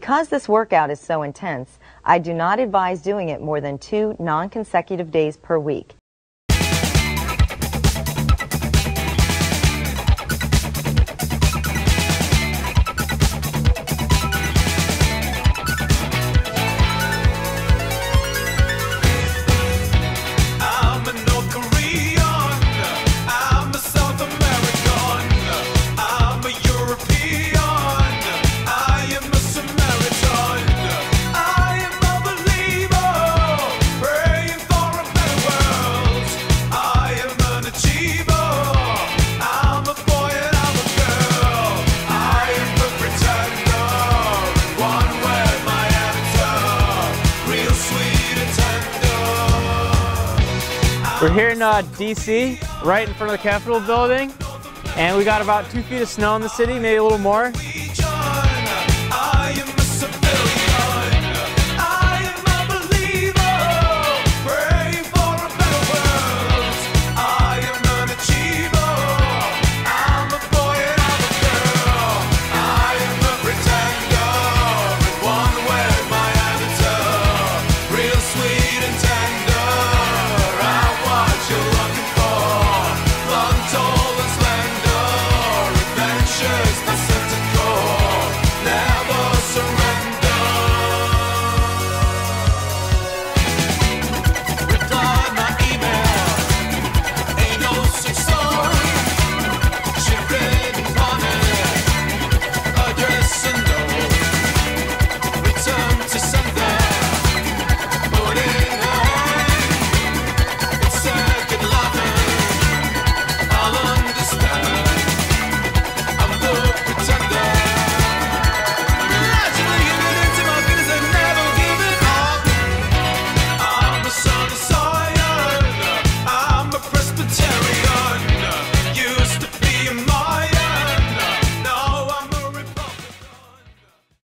Because this workout is so intense, I do not advise doing it more than 2 non-consecutive days per week. We're here in D.C., right in front of the Capitol building, and we got about 2 feet of snow in the city, maybe a little more.